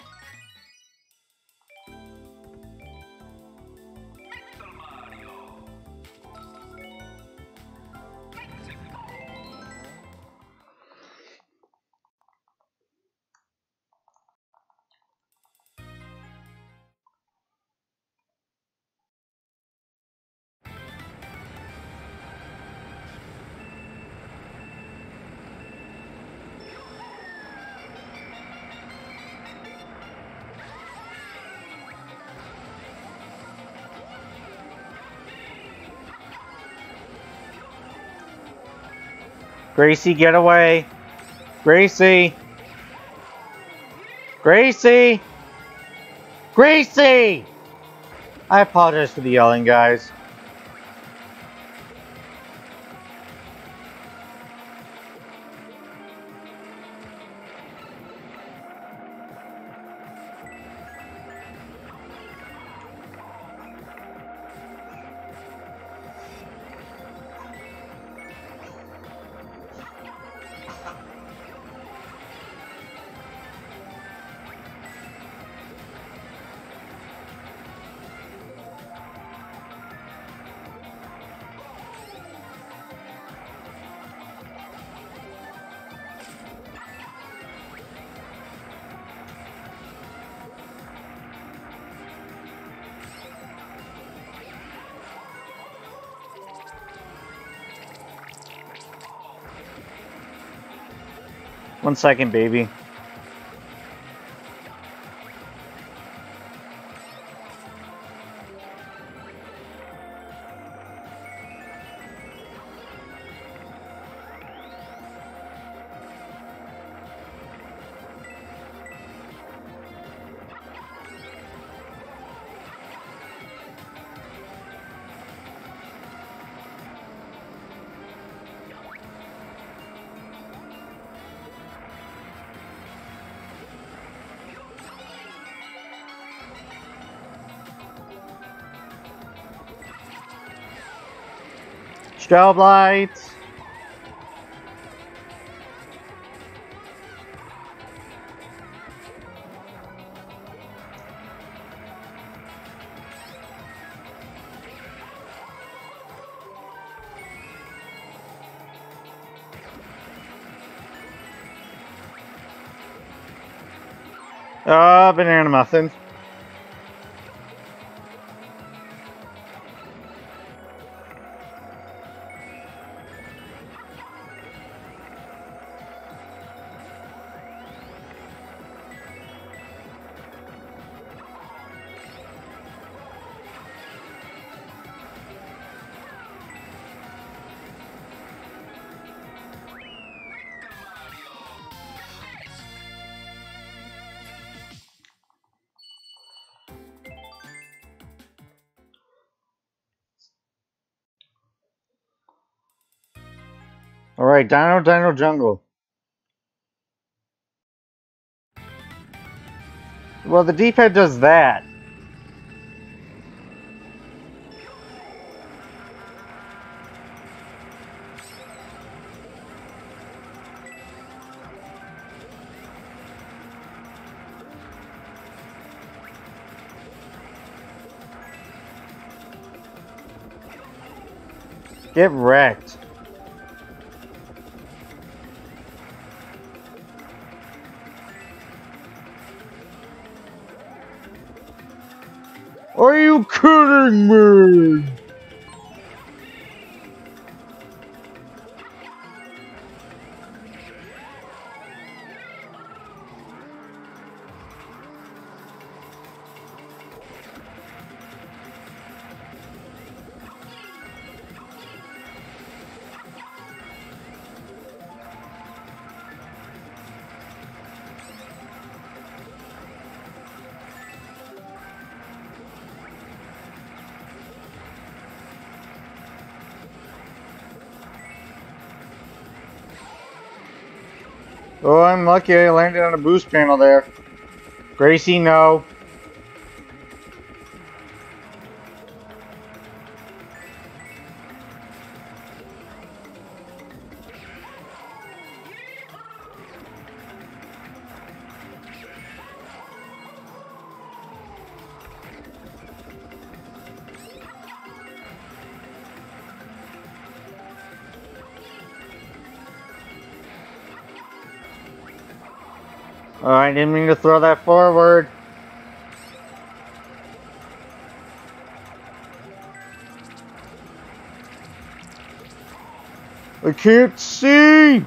Gracie, get away. Gracie. Gracie. Gracie! I apologize for the yelling, guys. One second, baby. Strobe lights. Banana muffin. Alright, Dino Jungle. Well, the D-pad does that. Get wrecked. Are you kidding me? Oh, I'm lucky I landed on a boost panel there. Gracie, no. Oh, I didn't mean to throw that forward. I can't see!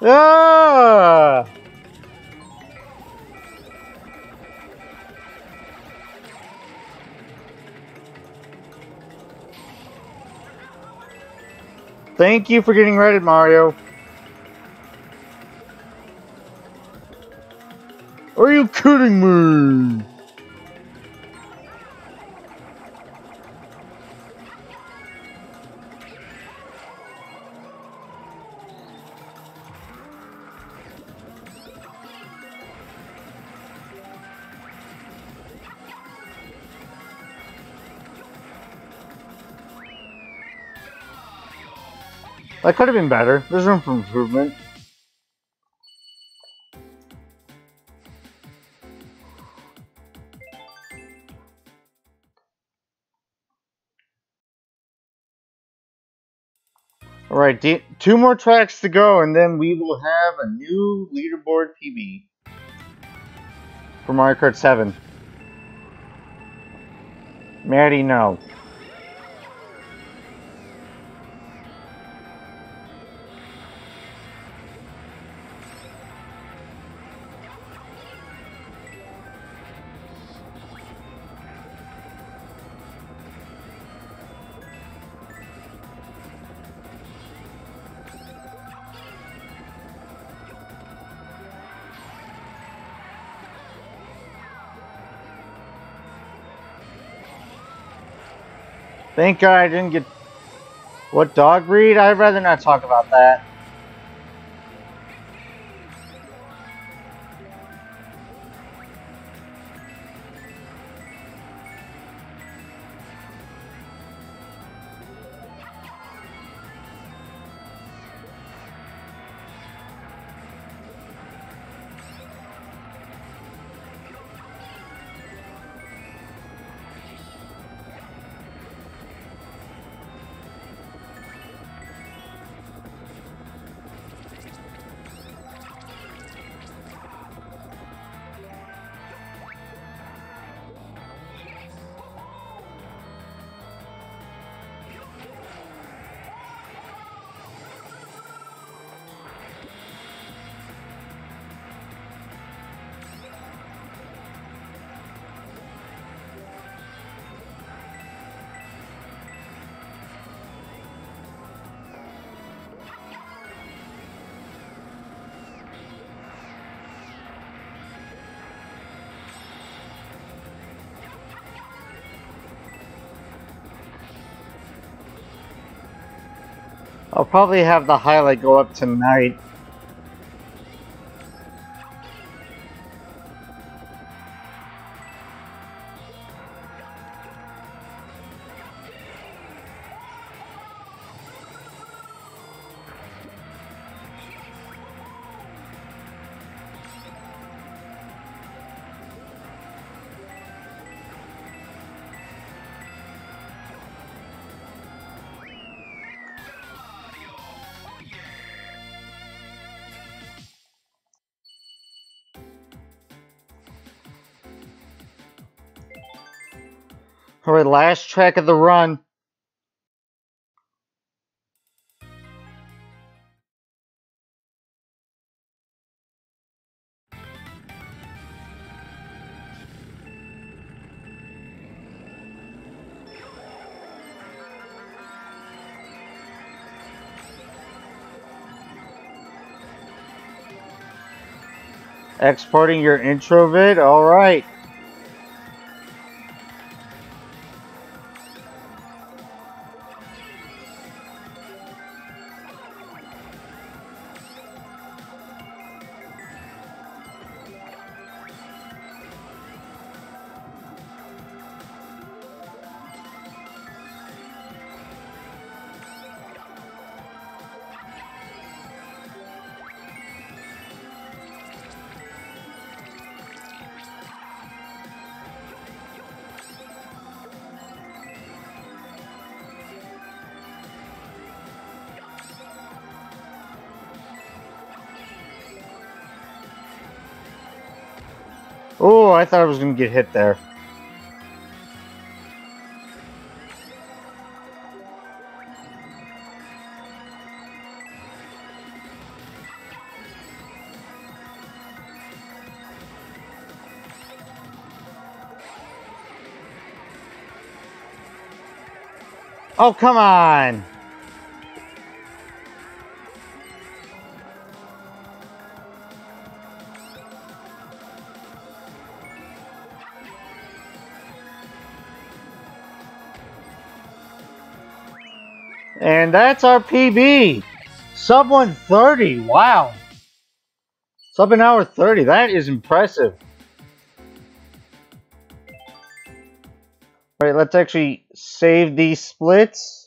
Ah! Thank you for getting righted, Mario. Are you kidding me? That could have been better. There's room for improvement. Alright, two more tracks to go and then we will have a new leaderboard PB for Mario Kart 7. Maddie, no. Thank God I didn't get... What dog breed? I'd rather not talk about that. I'll probably have the highlight go up tonight. Alright, last track of the run. Exporting your intro vid? Alright. Oh, I thought I was going to get hit there. Oh, come on. And that's our PB. Sub 130. Wow. Sub an hour 30. That is impressive. All right, let's actually save these splits.